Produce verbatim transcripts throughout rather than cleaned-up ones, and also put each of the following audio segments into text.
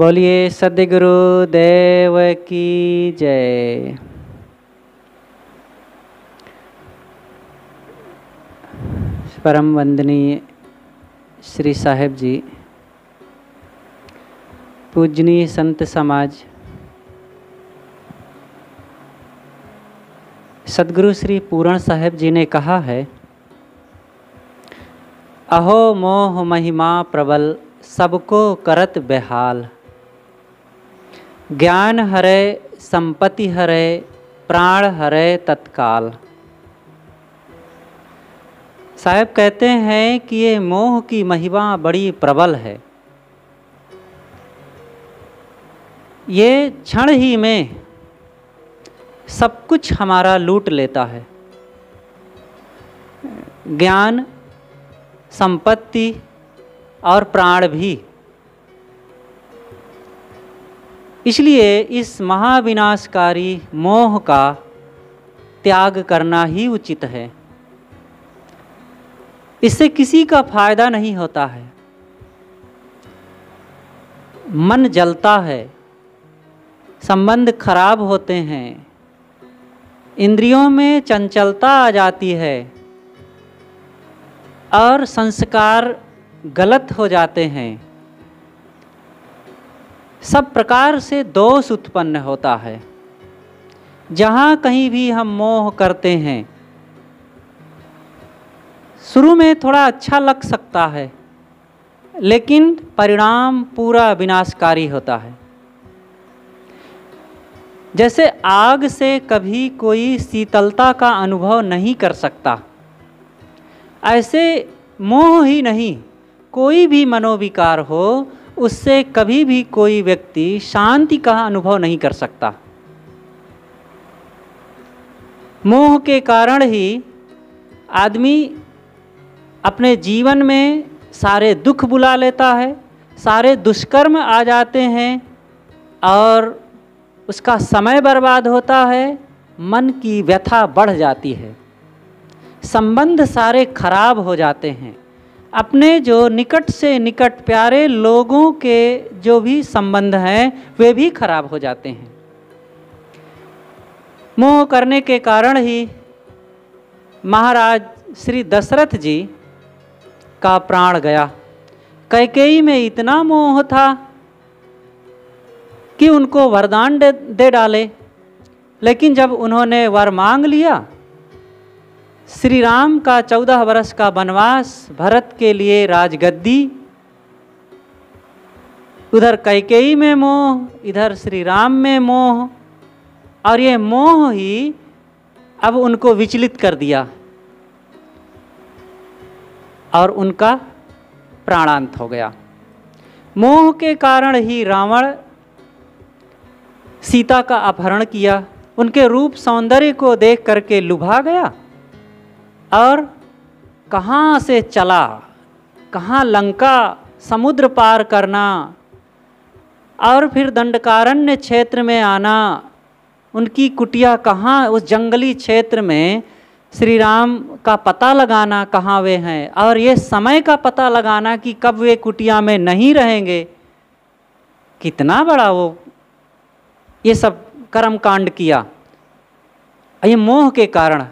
बोलिए सदगुरु देव की जय। परम वंदनीय श्री साहेब जी, पूजनीय संत समाज, सदगुरु श्री पूरण साहेब जी ने कहा है, अहो मोह महिमा प्रबल सबको करत बेहाल, ज्ञान हरे संपत्ति हरे प्राण हरे तत्काल। साहेब कहते हैं कि ये मोह की महिमा बड़ी प्रबल है, ये क्षण ही में सब कुछ हमारा लूट लेता है। ज्ञान, संपत्ति और प्राण भी। इसलिए इस महाविनाशकारी मोह का त्याग करना ही उचित है। इससे किसी का फायदा नहीं होता है, मन जलता है, संबंध खराब होते हैं, इंद्रियों में चंचलता आ जाती है और संस्कार गलत हो जाते हैं। सब प्रकार से दोष उत्पन्न होता है। जहाँ कहीं भी हम मोह करते हैं, शुरू में थोड़ा अच्छा लग सकता है, लेकिन परिणाम पूरा विनाशकारी होता है। जैसे आग से कभी कोई शीतलता का अनुभव नहीं कर सकता, ऐसे मोह ही नहीं, कोई भी मनोविकार हो, उससे कभी भी कोई व्यक्ति शांति का अनुभव नहीं कर सकता। मोह के कारण ही आदमी अपने जीवन में सारे दुख बुला लेता है, सारे दुष्कर्म आ जाते हैं और उसका समय बर्बाद होता है, मन की व्यथा बढ़ जाती है, संबंध सारे खराब हो जाते हैं। अपने जो निकट से निकट प्यारे लोगों के जो भी संबंध हैं वे भी खराब हो जाते हैं। मोह करने के कारण ही महाराज श्री दशरथ जी का प्राण गया। कैकेयी में इतना मोह था कि उनको वरदान दे डाले, लेकिन जब उन्होंने वर मांग लिया, श्री राम का चौदह वर्ष का वनवास, भरत के लिए राजगद्दी, उधर कैकेयी में मोह, इधर श्री राम में मोह, और ये मोह ही अब उनको विचलित कर दिया और उनका प्राणांत हो गया। मोह के कारण ही रावण सीता का अपहरण किया, उनके रूप सौंदर्य को देख करके लुभा गया और कहाँ से चला, कहाँ लंका समुद्र पार करना और फिर दंडकारण्य क्षेत्र में आना, उनकी कुटिया कहाँ, उस जंगली क्षेत्र में श्री राम का पता लगाना कहाँ वे हैं, और ये समय का पता लगाना कि कब वे कुटिया में नहीं रहेंगे। कितना बड़ा वो ये सब कर्म कांड किया, ये मोह के कारण,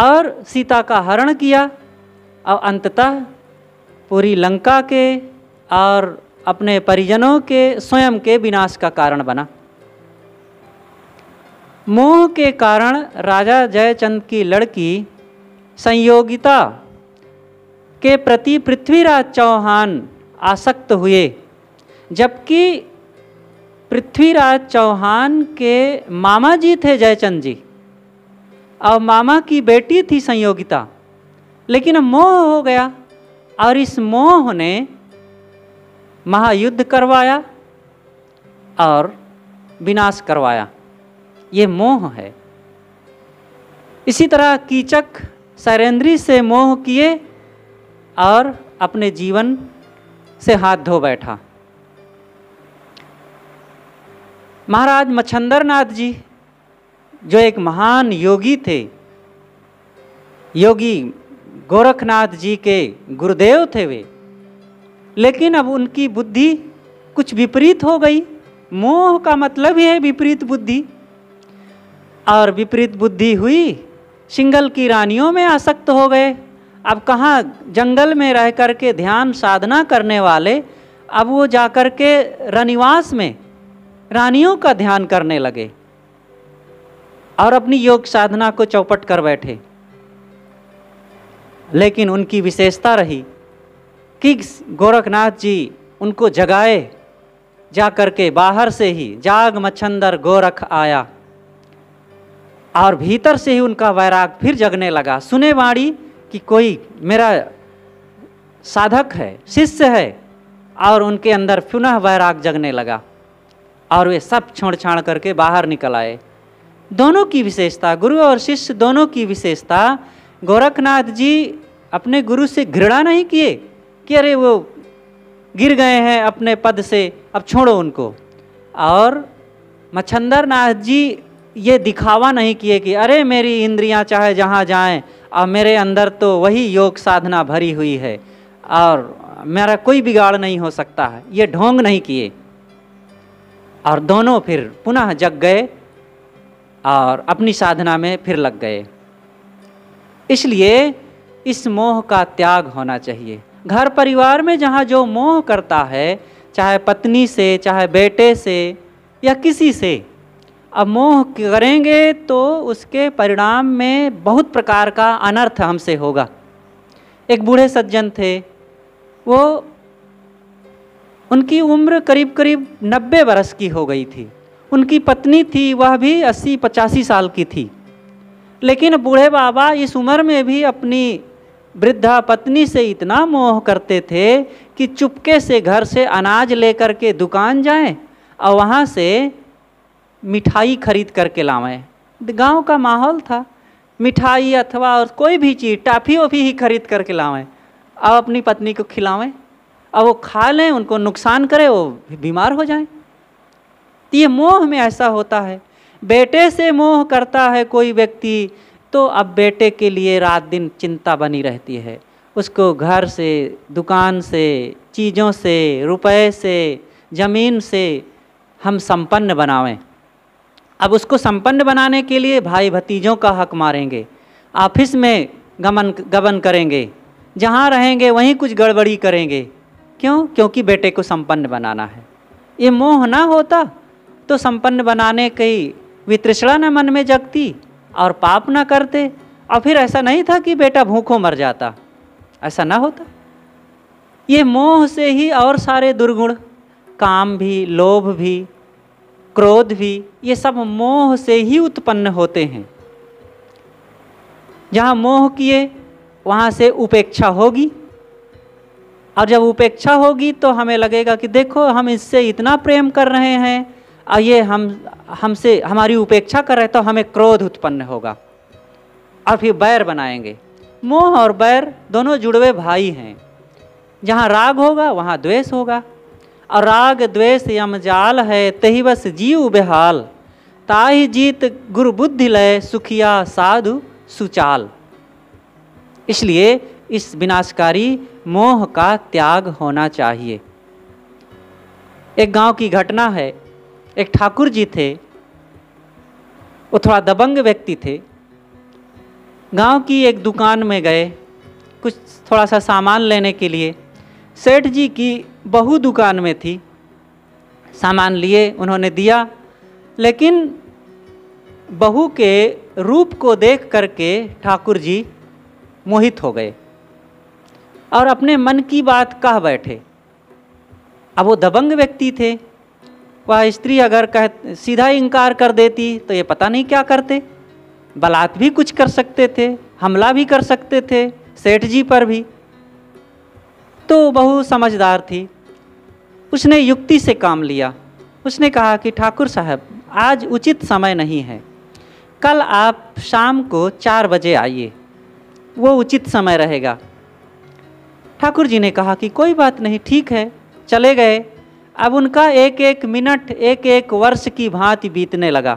और सीता का हरण किया और अंततः पूरी लंका के और अपने परिजनों के, स्वयं के विनाश का कारण बना। मोह के कारण राजा जयचंद की लड़की संयोगिता के प्रति पृथ्वीराज चौहान आसक्त हुए, जबकि पृथ्वीराज चौहान के मामा जी थे जयचंद जी और मामा की बेटी थी संयोगिता, लेकिन मोह हो गया और इस मोह ने महायुद्ध करवाया और विनाश करवाया। ये मोह है। इसी तरह कीचक सैरेंद्री से मोह किए और अपने जीवन से हाथ धो बैठा। महाराज मच्छंदरनाथ जी जो एक महान योगी थे, योगी गोरखनाथ जी के गुरुदेव थे वे, लेकिन अब उनकी बुद्धि कुछ विपरीत हो गई। मोह का मतलब ही है विपरीत बुद्धि, और विपरीत बुद्धि हुई, सिंगल की रानियों में आसक्त हो गए। अब कहाँ जंगल में रह कर के ध्यान साधना करने वाले, अब वो जा कर के रनिवास में रानियों का ध्यान करने लगे और अपनी योग साधना को चौपट कर बैठे। लेकिन उनकी विशेषता रही कि गोरखनाथ जी उनको जगाए, जा कर के बाहर से ही जाग मच्छंदर गोरख आया, और भीतर से ही उनका वैराग फिर जगने लगा। सुने वाणी कि कोई मेरा साधक है, शिष्य है, और उनके अंदर पुनः वैराग जगने लगा और वे सब छोड़ छाड़ करके बाहर निकल आए। दोनों की विशेषता, गुरु और शिष्य दोनों की विशेषता। गोरखनाथ जी अपने गुरु से घृणा नहीं किए कि अरे वो गिर गए हैं अपने पद से, अब छोड़ो उनको। और मच्छंदरनाथ जी ये दिखावा नहीं किए कि अरे मेरी इंद्रियां चाहे जहाँ जाएं और मेरे अंदर तो वही योग साधना भरी हुई है और मेरा कोई बिगाड़ नहीं हो सकता है, ये ढोंग नहीं किए। और दोनों फिर पुनः जग गए और अपनी साधना में फिर लग गए। इसलिए इस मोह का त्याग होना चाहिए। घर परिवार में जहाँ जो मोह करता है, चाहे पत्नी से, चाहे बेटे से या किसी से, अब मोह करेंगे तो उसके परिणाम में बहुत प्रकार का अनर्थ हमसे होगा। एक बूढ़े सज्जन थे, वो उनकी उम्र करीब करीब नब्बे बरस की हो गई थी। उनकी पत्नी थी, वह भी अस्सी पचासी साल की थी। लेकिन बूढ़े बाबा इस उम्र में भी अपनी वृद्धा पत्नी से इतना मोह करते थे कि चुपके से घर से अनाज लेकर के दुकान जाएं और वहाँ से मिठाई खरीद करके लाएं। गांव का माहौल था, मिठाई अथवा और कोई भी चीज़, टाफी वाफी ही खरीद करके लाएं और अपनी पत्नी को खिलाएं, और वो खा लें, उनको नुकसान करे, वो बीमार हो जाएं। ये मोह में ऐसा होता है। बेटे से मोह करता है कोई व्यक्ति, तो अब बेटे के लिए रात दिन चिंता बनी रहती है। उसको घर से, दुकान से, चीज़ों से, रुपए से, ज़मीन से हम संपन्न बनावें। अब उसको संपन्न बनाने के लिए भाई भतीजों का हक मारेंगे, ऑफिस में गमन गबन करेंगे, जहाँ रहेंगे वहीं कुछ गड़बड़ी करेंगे। क्यों? क्योंकि बेटे को संपन्न बनाना है। ये मोह ना होता तो संपन्न बनाने की वितृष्णा न मन में जगती और पाप ना करते, और फिर ऐसा नहीं था कि बेटा भूखों मर जाता, ऐसा ना होता। ये मोह से ही और सारे दुर्गुण, काम भी, लोभ भी, क्रोध भी, ये सब मोह से ही उत्पन्न होते हैं। जहाँ मोह किए वहाँ से उपेक्षा होगी, और जब उपेक्षा होगी तो हमें लगेगा कि देखो हम इससे इतना प्रेम कर रहे हैं और ये हम हमसे हमारी उपेक्षा कर रहे, तो हमें क्रोध उत्पन्न होगा और फिर बैर बनाएंगे। मोह और बैर दोनों जुड़वे भाई हैं। जहाँ राग होगा वहाँ द्वेष होगा, और राग द्वेष यम जाल है, तहि बस जीव बेहाल, ताहि जीत गुरु बुद्धि लय, सुखिया साधु सुचाल। इसलिए इस विनाशकारी मोह का त्याग होना चाहिए। एक गांव की घटना है। एक ठाकुर जी थे, वो थोड़ा दबंग व्यक्ति थे। गांव की एक दुकान में गए कुछ थोड़ा सा सामान लेने के लिए। सेठ जी की बहू दुकान में थी, सामान लिए, उन्होंने दिया, लेकिन बहू के रूप को देख करके ठाकुर जी मोहित हो गए और अपने मन की बात कह बैठे। अब वो दबंग व्यक्ति थे, वह स्त्री अगर कह सीधा इनकार कर देती तो ये पता नहीं क्या करते, बलात् भी कुछ कर सकते थे, हमला भी कर सकते थे सेठ जी पर भी। तो बहू समझदार थी, उसने युक्ति से काम लिया। उसने कहा कि ठाकुर साहब आज उचित समय नहीं है, कल आप शाम को चार बजे आइए, वो उचित समय रहेगा। ठाकुर जी ने कहा कि कोई बात नहीं, ठीक है, चले गए। अब उनका एक एक मिनट एक एक वर्ष की भांति बीतने लगा।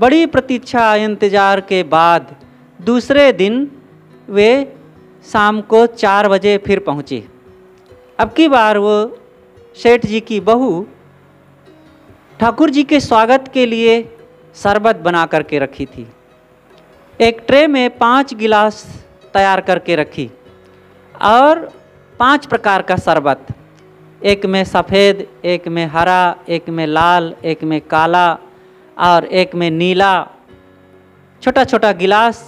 बड़ी प्रतीक्षा इंतजार के बाद दूसरे दिन वे शाम को चार बजे फिर पहुँचे। अब की बार वो सेठ जी की बहू ठाकुर जी के स्वागत के लिए शरबत बना करके रखी थी। एक ट्रे में पाँच गिलास तैयार करके रखी और पाँच प्रकार का शरबत, एक में सफ़ेद, एक में हरा, एक में लाल, एक में काला और एक में नीला, छोटा छोटा गिलास,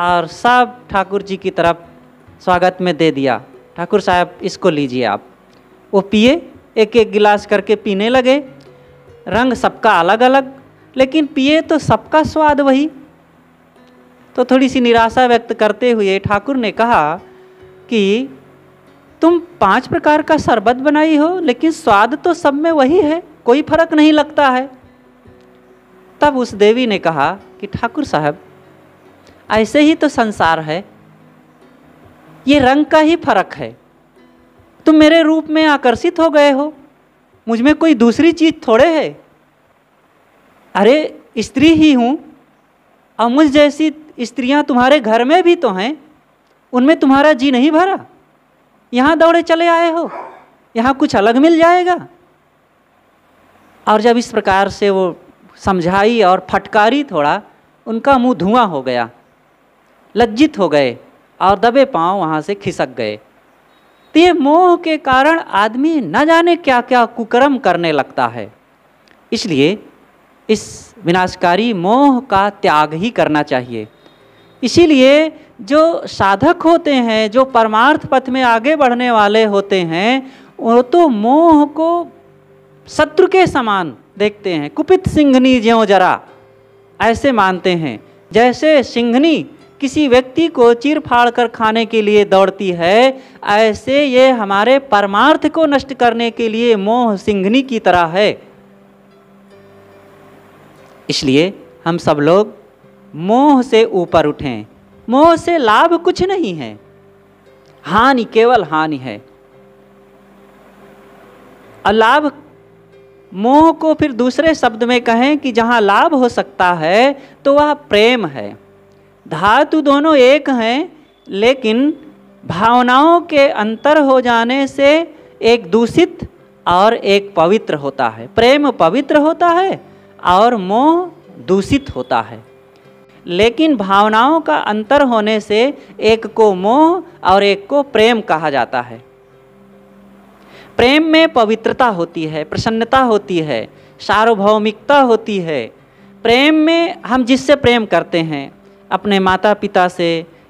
और सब ठाकुर जी की तरफ स्वागत में दे दिया। ठाकुर साहब इसको लीजिए आप। वो पिए, एक एक गिलास करके पीने लगे। रंग सबका अलग अलग, लेकिन पिए तो सबका स्वाद वही। तो थोड़ी सी निराशा व्यक्त करते हुए ठाकुर ने कहा कि तुम पांच प्रकार का शरबत बनाई हो, लेकिन स्वाद तो सब में वही है, कोई फर्क नहीं लगता है। तब उस देवी ने कहा कि ठाकुर साहब, ऐसे ही तो संसार है, ये रंग का ही फर्क है। तुम मेरे रूप में आकर्षित हो गए हो, मुझ में कोई दूसरी चीज़ थोड़े है। अरे स्त्री ही हूँ और मुझ जैसी स्त्रियाँ तुम्हारे घर में भी तो हैं, उनमें तुम्हारा जी नहीं भरा, यहाँ दौड़े चले आए हो, यहाँ कुछ अलग मिल जाएगा। और जब इस प्रकार से वो समझाई और फटकारी थोड़ा, उनका मुँह धुआं हो गया, लज्जित हो गए और दबे पाँव वहाँ से खिसक गए। तो ये मोह के कारण आदमी न जाने क्या क्या कुकर्म करने लगता है। इसलिए इस विनाशकारी मोह का त्याग ही करना चाहिए। इसीलिए जो साधक होते हैं, जो परमार्थ पथ में आगे बढ़ने वाले होते हैं, वो तो मोह को शत्रु के समान देखते हैं। कुपित सिंघनी ज्यों जरा, ऐसे मानते हैं जैसे सिंघनी किसी व्यक्ति को चीर फाड़ कर खाने के लिए दौड़ती है, ऐसे ये हमारे परमार्थ को नष्ट करने के लिए मोह सिंघनी की तरह है। इसलिए हम सब लोग मोह से ऊपर उठें। मोह से लाभ कुछ नहीं है, हानि केवल हानि है। और लाभ, मोह को फिर दूसरे शब्द में कहें कि जहाँ लाभ हो सकता है तो वह प्रेम है। धातु दोनों एक हैं, लेकिन भावनाओं के अंतर हो जाने से एक दूषित और एक पवित्र होता है। प्रेम पवित्र होता है और मोह दूषित होता है, लेकिन भावनाओं का अंतर होने से एक को मोह और एक को प्रेम कहा जाता है। प्रेम में पवित्रता होती है, प्रसन्नता होती है, सार्वभौमिकता होती है। प्रेम में हम जिससे प्रेम करते हैं, अपने माता पिता से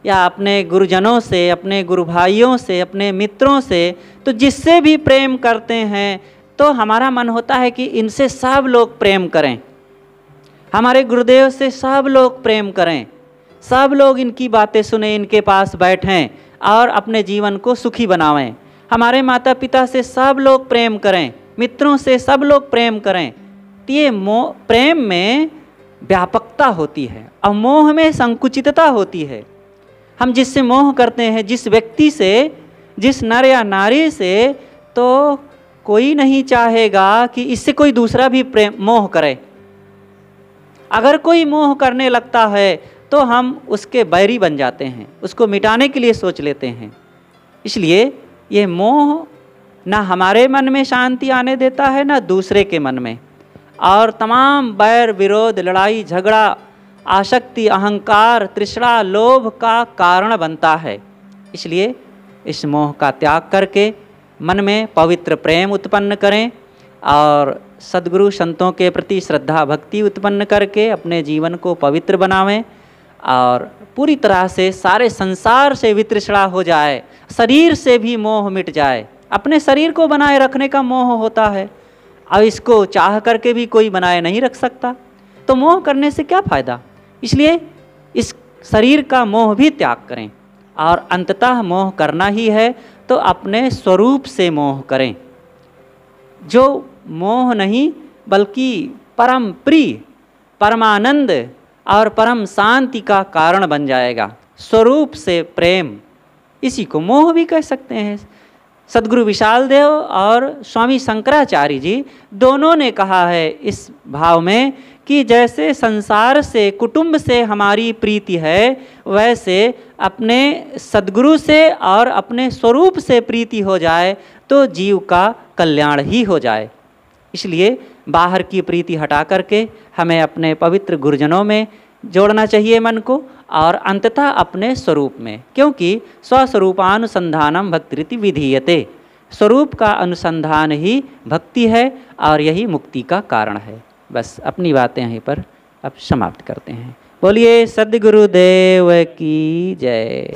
या अपने गुरुजनों से, अपने गुरु भाइयों से, अपने मित्रों से, तो जिससे भी प्रेम करते हैं तो हमारा मन होता है कि इनसे सब लोग प्रेम करें, हमारे गुरुदेव से सब लोग प्रेम करें, सब लोग इनकी बातें सुने, इनके पास बैठें और अपने जीवन को सुखी बनावें। हमारे माता पिता से सब लोग प्रेम करें, मित्रों से सब लोग प्रेम करें। ये मोह, प्रेम में व्यापकता होती है और मोह में संकुचितता होती है। हम जिससे मोह करते हैं, जिस व्यक्ति से, जिस नर या नारी से, तो कोई नहीं चाहेगा कि इससे कोई दूसरा भी प्रेम मोह करे। अगर कोई मोह करने लगता है तो हम उसके बैरी बन जाते हैं, उसको मिटाने के लिए सोच लेते हैं। इसलिए ये मोह ना हमारे मन में शांति आने देता है, ना दूसरे के मन में, और तमाम बैर, विरोध, लड़ाई झगड़ा, आसक्ति, अहंकार, तृष्णा, लोभ का कारण बनता है। इसलिए इस मोह का त्याग करके मन में पवित्र प्रेम उत्पन्न करें और सदगुरु संतों के प्रति श्रद्धा भक्ति उत्पन्न करके अपने जीवन को पवित्र बनावें और पूरी तरह से सारे संसार से वितृष्णा हो जाए, शरीर से भी मोह मिट जाए। अपने शरीर को बनाए रखने का मोह होता है और इसको चाह करके भी कोई बनाए नहीं रख सकता, तो मोह करने से क्या फ़ायदा। इसलिए इस शरीर का मोह भी त्याग करें और अंततः मोह करना ही है तो अपने स्वरूप से मोह करें, जो मोह नहीं बल्कि परम प्रिय, परमानंद और परम शांति का कारण बन जाएगा। स्वरूप से प्रेम, इसी को मोह भी कह सकते हैं। सदगुरु विशालदेव और स्वामी शंकराचार्य जी दोनों ने कहा है इस भाव में कि जैसे संसार से कुटुंब से हमारी प्रीति है, वैसे अपने सदगुरु से और अपने स्वरूप से प्रीति हो जाए तो जीव का कल्याण ही हो जाए। इसलिए बाहर की प्रीति हटा करके हमें अपने पवित्र गुरुजनों में जोड़ना चाहिए मन को, और अंततः अपने स्वरूप में, क्योंकि स्वस्वरूपानुसंधानम भक्तिरिति विधीयते। स्वरूप का अनुसंधान ही भक्ति है और यही मुक्ति का कारण है। बस अपनी बातें यहीं पर अब समाप्त करते हैं। बोलिए सदगुरु देव की जय।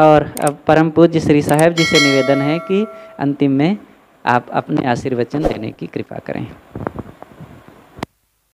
और अब परम पूज्य श्री साहेब जी से निवेदन है कि अंतिम में आप अपने आशीर्वचन देने की कृपा करें।